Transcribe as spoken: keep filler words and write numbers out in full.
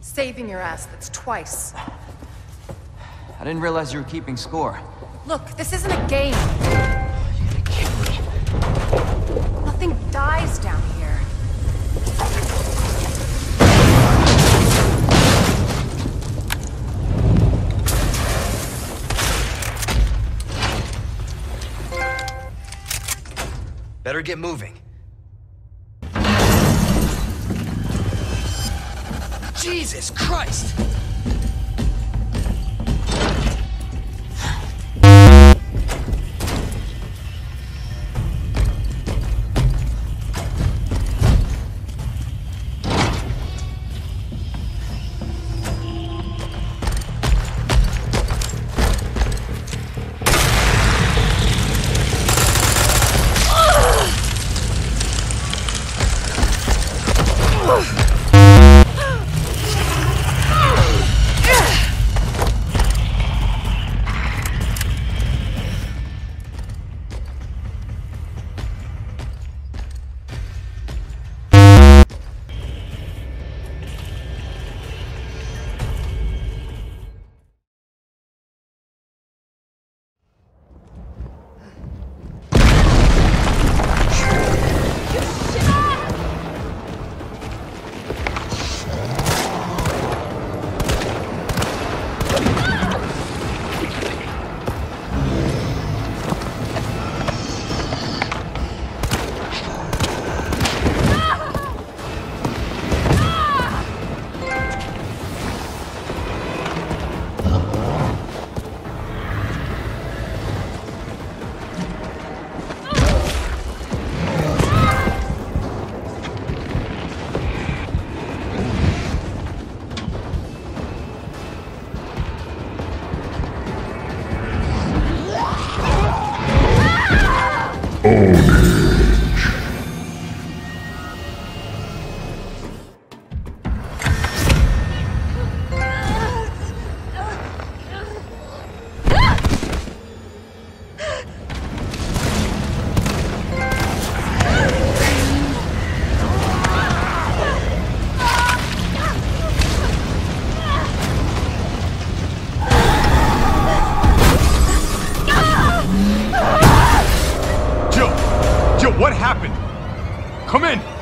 Saving your ass, that's twice. I didn't realize you were keeping score. Look, this isn't a game. You gotta kill me. Nothing dies down here. Better get moving. Jesus Christ! What happened? Come in!